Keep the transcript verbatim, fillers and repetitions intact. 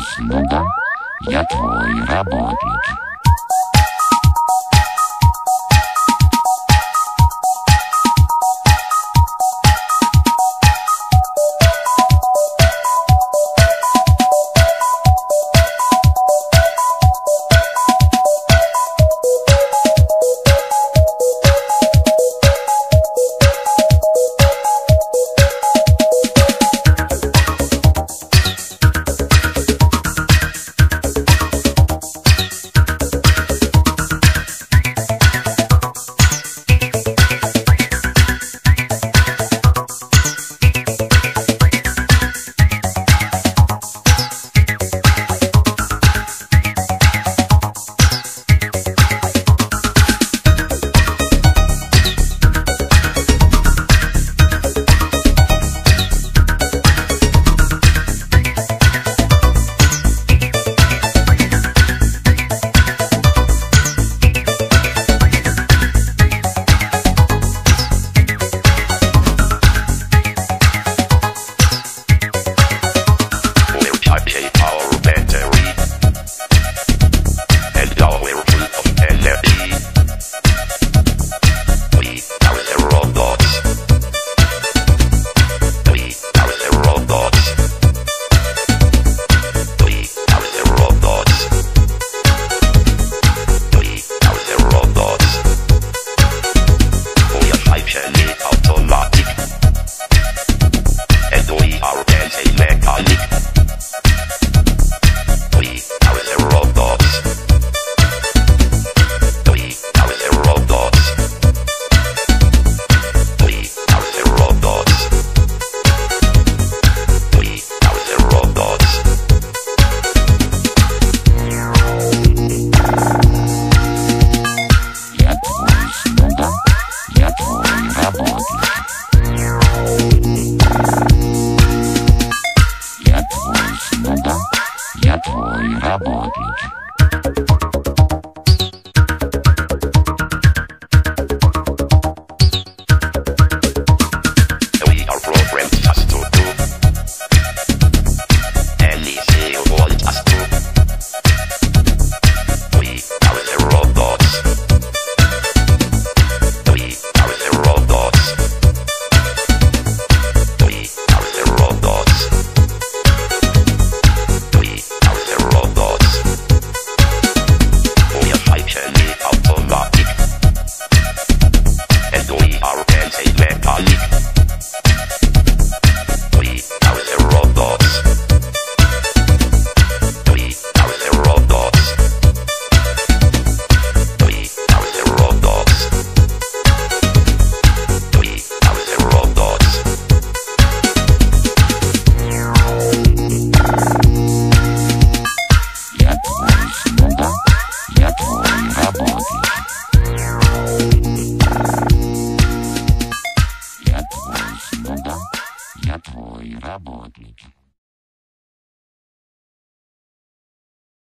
Улыбнись, ну да, я твой работник. Работник.